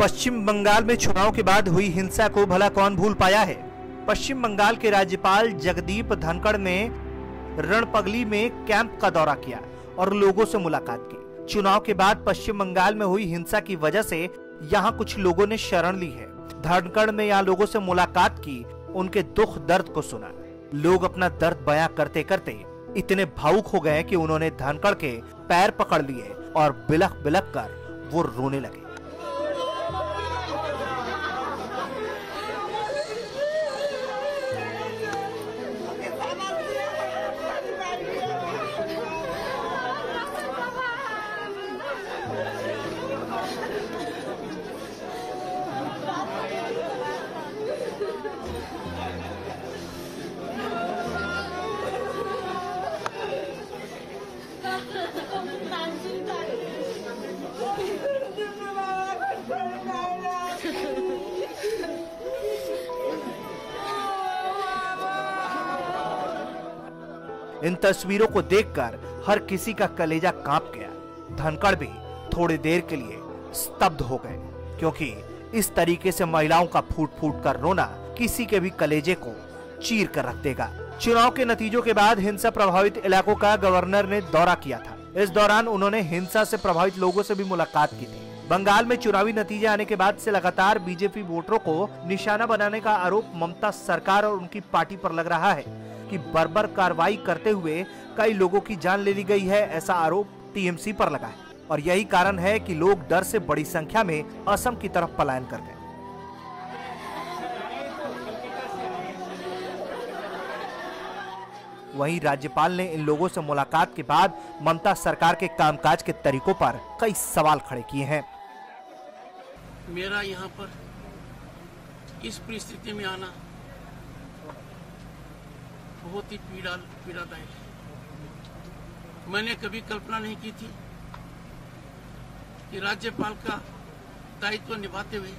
पश्चिम बंगाल में चुनाव के बाद हुई हिंसा को भला कौन भूल पाया है। पश्चिम बंगाल के राज्यपाल जगदीप धनखड़ ने रणपगली में कैंप का दौरा किया और लोगों से मुलाकात की। चुनाव के बाद पश्चिम बंगाल में हुई हिंसा की वजह से यहाँ कुछ लोगों ने शरण ली है। धनखड़ ने यहाँ लोगों से मुलाकात की, उनके दुख दर्द को सुना। लोग अपना दर्द बयां करते करते इतने भावुक हो गए कि उन्होंने धनखड़ के पैर पकड़ लिए और बिलख बिलख कर वो रोने लगे। इन तस्वीरों को देखकर हर किसी का कलेजा कांप गया। धनखड़ भी थोड़ी देर के लिए स्तब्ध हो गए, क्योंकि इस तरीके से महिलाओं का फूट फूट कर रोना किसी के भी कलेजे को चीर कर रख देगा। चुनाव के नतीजों के बाद हिंसा प्रभावित इलाकों का गवर्नर ने दौरा किया था। इस दौरान उन्होंने हिंसा से प्रभावित लोगों से भी मुलाकात की थी। बंगाल में चुनावी नतीजे आने के बाद से लगातार बीजेपी वोटरों को निशाना बनाने का आरोप ममता सरकार और उनकी पार्टी पर लग रहा है कि बर्बर कार्रवाई करते हुए कई लोगों की जान ले ली गई है। ऐसा आरोप टीएमसी पर लगा है और यही कारण है कि लोग डर से बड़ी संख्या में असम की तरफ पलायन कर गए। वहीं राज्यपाल ने इन लोगों से मुलाकात के बाद ममता सरकार के कामकाज के तरीकों पर कई सवाल खड़े किए हैं। मेरा यहाँ पर इस परिस्थिति में आना बहुत ही पीड़ादायक है। मैंने कभी कल्पना नहीं की थी कि राज्यपाल का दायित्व निभाते हुए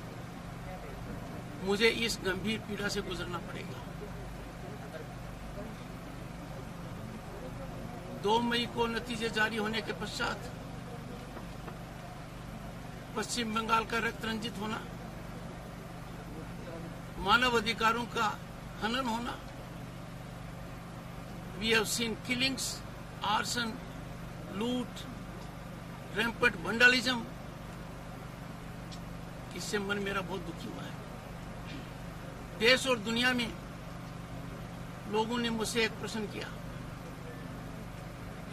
मुझे इस गंभीर पीड़ा से गुजरना पड़ेगा। 2 मई को नतीजे जारी होने के पश्चात पश्चिम बंगाल का रक्त रंजित होना, मानव अधिकारों का हनन होना, We have seen killings, arson, loot, rampant vandalism. इससे मन मेरा बहुत दुखी हुआ है। देश और दुनिया में लोगों ने मुझसे एक प्रश्न किया।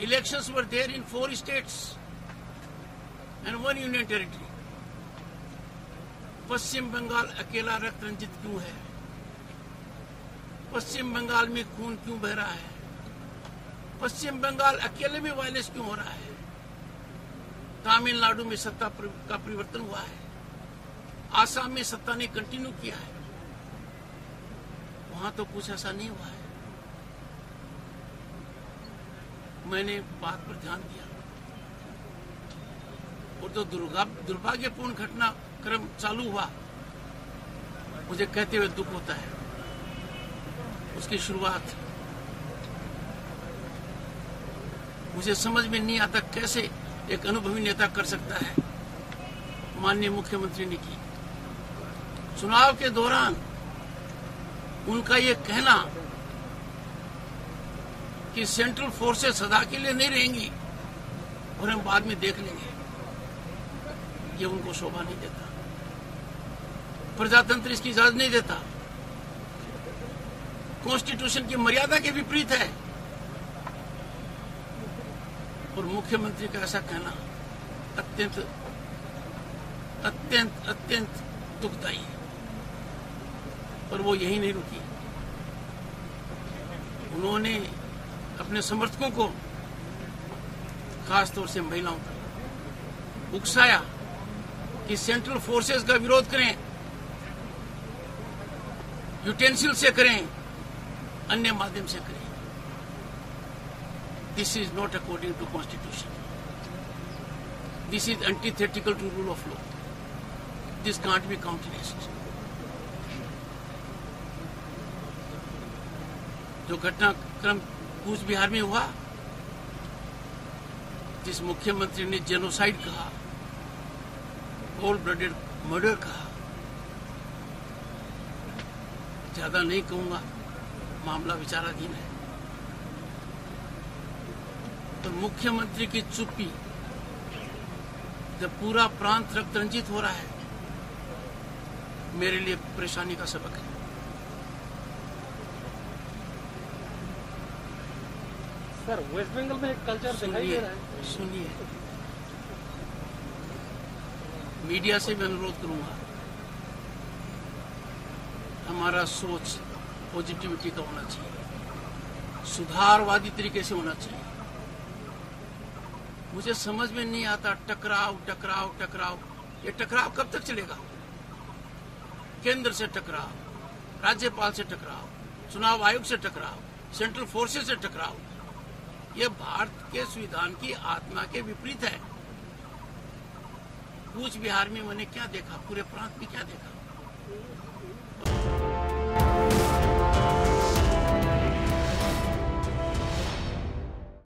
Elections were there in 4 states and 1 union territory. पश्चिम बंगाल अकेला रक्त रंजित क्यों है? पश्चिम बंगाल में खून क्यों बह रहा है? पश्चिम बंगाल अकेले में वायलेंस क्यों हो रहा है? तमिलनाडु में सत्ता का परिवर्तन हुआ है, आसाम में सत्ता ने कंटिन्यू किया है, वहां तो कुछ ऐसा नहीं हुआ है। मैंने बात पर ध्यान दिया और जो दुर्भाग्यपूर्ण घटनाक्रम चालू हुआ, मुझे कहते हुए दुख होता है। उसकी शुरुआत मुझे समझ में नहीं आता कैसे एक अनुभवी नेता कर सकता है, माननीय मुख्यमंत्री ने की। चुनाव के दौरान उनका ये कहना कि सेंट्रल फोर्सेस सदा के लिए नहीं रहेंगी और हम बाद में देख लेंगे, ये उनको शोभा नहीं देता। प्रजातंत्र इसकी इजाजत नहीं देता। कॉन्स्टिट्यूशन की मर्यादा के विपरीत है और मुख्यमंत्री का ऐसा कहना अत्यंत अत्यंत अत्यंत दुखदायी है। और वो यही नहीं रुकी, उन्होंने अपने समर्थकों को, खासतौर से महिलाओं को, उकसाया कि सेंट्रल फोर्सेस का विरोध करें, यूटेंसिल से करें, अन्य माध्यम से करें। This is not according to constitution. This is antithetical to rule of law. This can't be countenanced. जो घटनाक्रम कूच बिहार में हुआ, जिस मुख्यमंत्री ने जेनोसाइड कहा, कोल्ड ब्लडेड मर्डर का ज्यादा नहीं कहूंगा, मामला विचाराधीन है। तो मुख्यमंत्री की चुप्पी जब पूरा प्रांत रक्तरंजित हो रहा है, मेरे लिए परेशानी का सबक है। सर, वेस्ट बंगाल में एक कल्चर दिखाई दे रहा है। सुनिए, मीडिया से भी अनुरोध करूंगा, हमारा सोच पॉजिटिविटी का होना चाहिए, सुधारवादी तरीके से होना चाहिए। मुझे समझ में नहीं आता टकराव, ये टकराव कब तक चलेगा? केंद्र से टकराव, राज्यपाल से टकराव, चुनाव आयोग से टकराव, सेंट्रल फोर्सेस से टकराव, ये भारत के संविधान की आत्मा के विपरीत है। कूच बिहार में मैंने क्या देखा, पूरे प्रांत में क्या देखा।